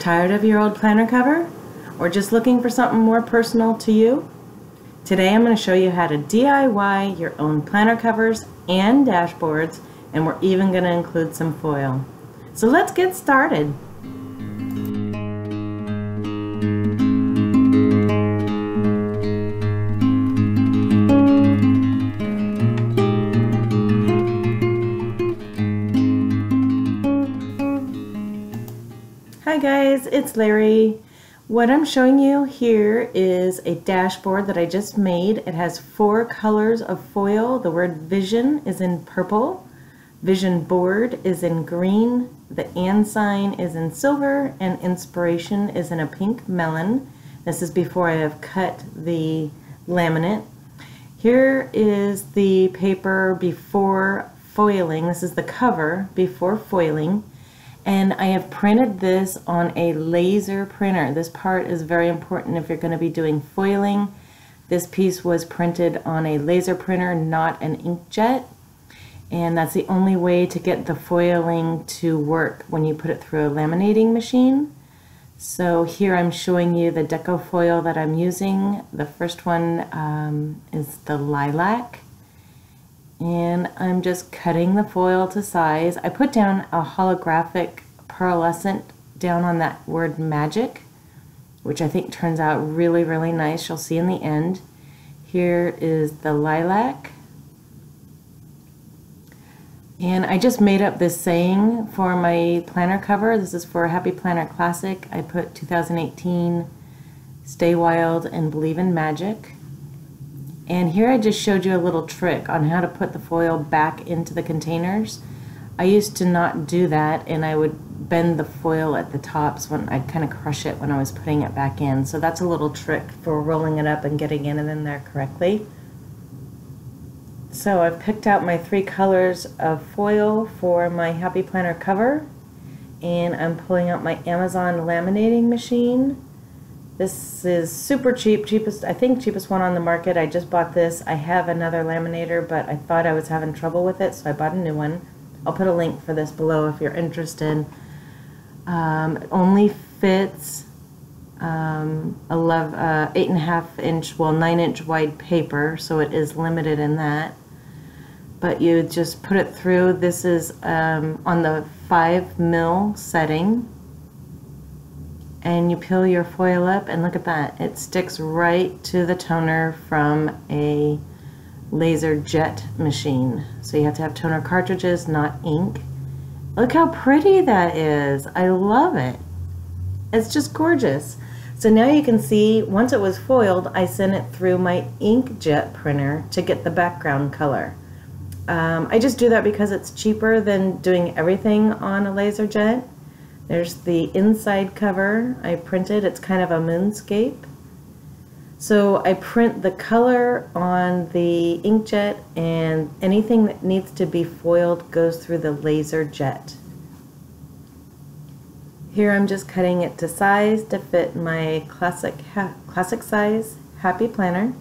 Tired of your old planner cover? Or just looking for something more personal to you? Today I'm going to show you how to DIY your own planner covers and dashboards, and we're even going to include some foil. So let's get started. Hi guys, it's Larry. What I'm showing you here is a dashboard that I just made. It has 4 colors of foil. The word vision is in purple, vision board is in green, the and sign is in silver, and inspiration is in a pink melon. This is before I have cut the laminate. Here is the paper before foiling. This is the cover before foiling. And I have printed this on a laser printer. This part is very important if you're going to be doing foiling. This piece was printed on a laser printer, not an inkjet. And that's the only way to get the foiling to work when you put it through a laminating machine. So here I'm showing you the Deco Foil that I'm using. The first one is the lilac. And I'm just cutting the foil to size. I put down a holographic pearlescent down on that word magic, which I think turns out really, really nice. You'll see in the end. Here is the lilac. And I just made up this saying for my planner cover. This is for Happy Planner Classic. I put 2018, stay wild and believe in magic. And here I just showed you a little trick on how to put the foil back into the containers. I used to not do that, and I would bend the foil at the tops when I kind of crush it when I was putting it back in. So that's a little trick for rolling it up and getting it in there correctly. So I've picked out my 3 colors of foil for my Happy Planner cover, and I'm pulling out my Amazon laminating machine. This is super cheap, I think cheapest one on the market. I just bought this. I have another laminator, but I thought I was having trouble with it, so I bought a new one. I'll put a link for this below if you're interested. It only fits 8.5 inch, well, 9-inch wide paper, so it is limited in that. But you just put it through. This is on the 5 mil setting. And you peel your foil up, and look at that, it sticks right to the toner from a laser jet machine. So you have to have toner cartridges, not ink. Look how pretty that is. I love it. It's just gorgeous. So now you can see, once it was foiled, I sent it through my inkjet printer to get the background color. I just do that because it's cheaper than doing everything on a laser jet. There's the inside cover I printed. It's kind of a moonscape. So I print the color on the inkjet, and anything that needs to be foiled goes through the laser jet. Here I'm just cutting it to size to fit my classic size Happy Planner.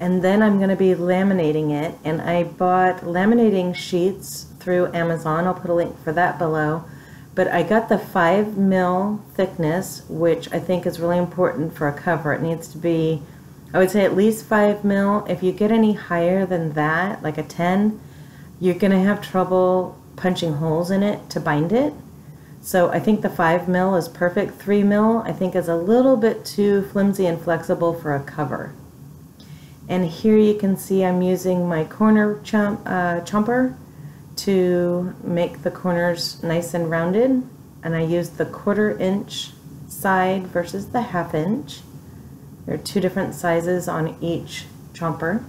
And then I'm going to be laminating it, and I bought laminating sheets through Amazon. I'll put a link for that below. But I got the 5 mil thickness, which I think is really important for a cover. It needs to be, I would say, at least 5 mil. If you get any higher than that, like a 10, you're going to have trouble punching holes in it to bind it. So I think the 5 mil is perfect. 3 mil I think is a little bit too flimsy and flexible for a cover. And here you can see I'm using my corner chomper to make the corners nice and rounded. And I used the 1/4 inch side versus the 1/2 inch. There are 2 different sizes on each chomper.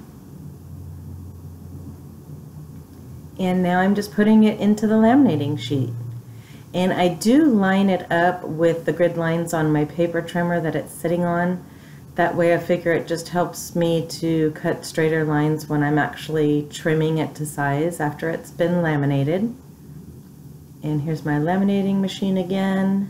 And now I'm just putting it into the laminating sheet. And I do line it up with the grid lines on my paper trimmer that it's sitting on. That way I figure it just helps me to cut straighter lines when I'm actually trimming it to size after it's been laminated. And here's my laminating machine again.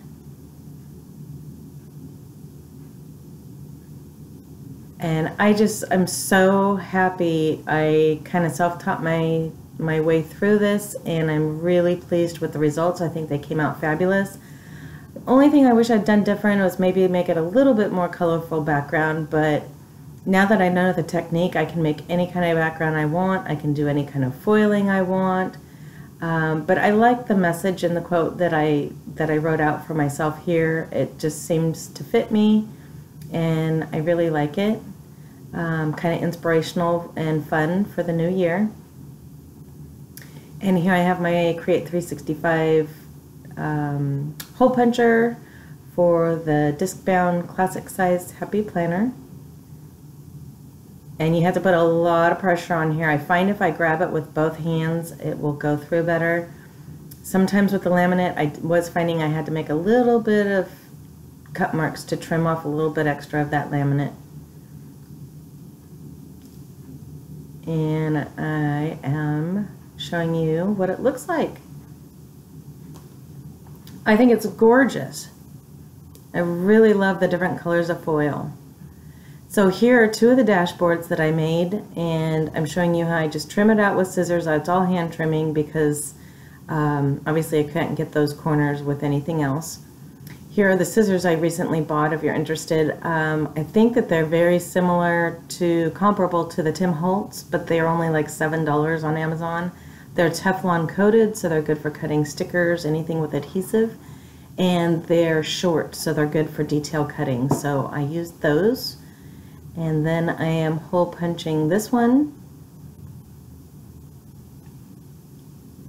And I'm so happy I kind of self-taught my my way through this, and I'm really pleased with the results. I think they came out fabulous. The only thing I wish I'd done different was maybe make it a little bit more colorful background, but now that I know the technique, I can make any kind of background I want. I can do any kind of foiling I want. But I like the message and the quote that I wrote out for myself here. It just seems to fit me, and I really like it. Kind of inspirational and fun for the new year. And here I have my Create 365 hole puncher for the disc-bound classic size Happy Planner. And you have to put a lot of pressure on here. I find if I grab it with both hands, it will go through better. Sometimes with the laminate, I was finding I had to make a little bit of cut marks to trim off a little bit extra of that laminate. And I am showing you what it looks like. I think it's gorgeous. I really love the different colors of foil. So here are two of the dashboards that I made, and I'm showing you how I just trim it out with scissors. It's all hand trimming because obviously I couldn't get those corners with anything else. Here are the scissors I recently bought if you're interested. I think that they're very similar to, comparable to the Tim Holtz, but they're only like $7 on Amazon. They're Teflon coated, so they're good for cutting stickers, anything with adhesive. And they're short, so they're good for detail cutting. So I used those. And then I am hole punching this one.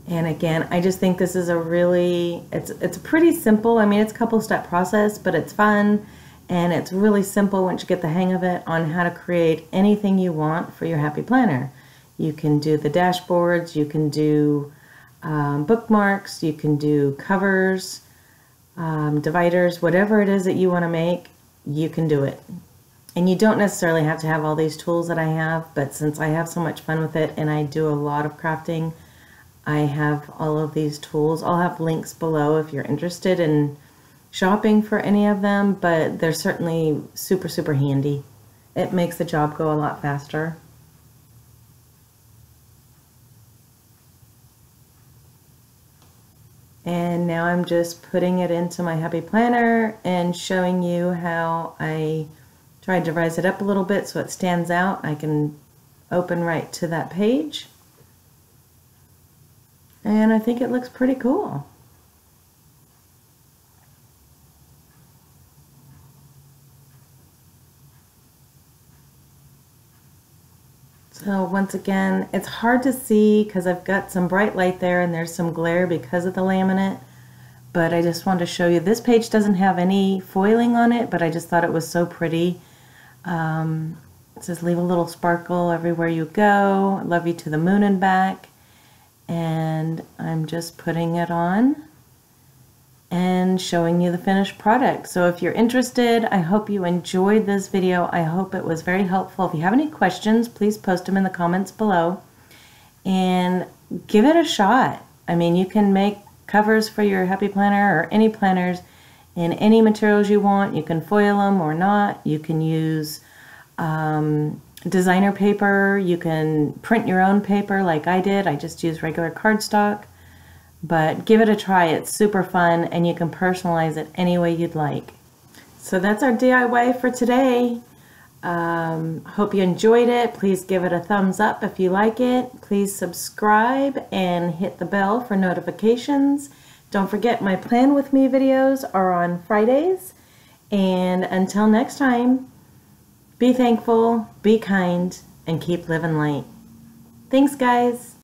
And again, I just think this is a really, it's pretty simple. I mean, it's a couple step process, but it's fun. And it's really simple once you get the hang of it on how to create anything you want for your Happy Planner. You can do the dashboards, you can do bookmarks, you can do covers, dividers, whatever it is that you want to make, you can do it. And you don't necessarily have to have all these tools that I have, but since I have so much fun with it and I do a lot of crafting, I have all of these tools. I'll have links below if you're interested in shopping for any of them, but they're certainly super, super handy. It makes the job go a lot faster. And now I'm just putting it into my Happy Planner and showing you how I tried to rise it up a little bit so it stands out. I can open right to that page. And I think it looks pretty cool. So once again, it's hard to see because I've got some bright light there and there's some glare because of the laminate. But I just wanted to show you, this page doesn't have any foiling on it, but I just thought it was so pretty. It says, leave a little sparkle everywhere you go. Love you to the moon and back. And I'm just putting it on and showing you the finished product. So if you're interested, I hope you enjoyed this video. I hope it was very helpful. If you have any questions, please post them in the comments below and give it a shot. I mean, you can make covers for your Happy Planner or any planners in any materials you want. You can foil them or not. You can use designer paper. You can print your own paper like I did. I just use regular cardstock. But give it a try. It's super fun, and you can personalize it any way you'd like. So that's our DIY for today. Hope you enjoyed it. Please give it a thumbs up if you like it. Please subscribe and hit the bell for notifications. Don't forget, my Plan With Me videos are on Fridays. And until next time, be thankful, be kind, and keep living light. Thanks, guys.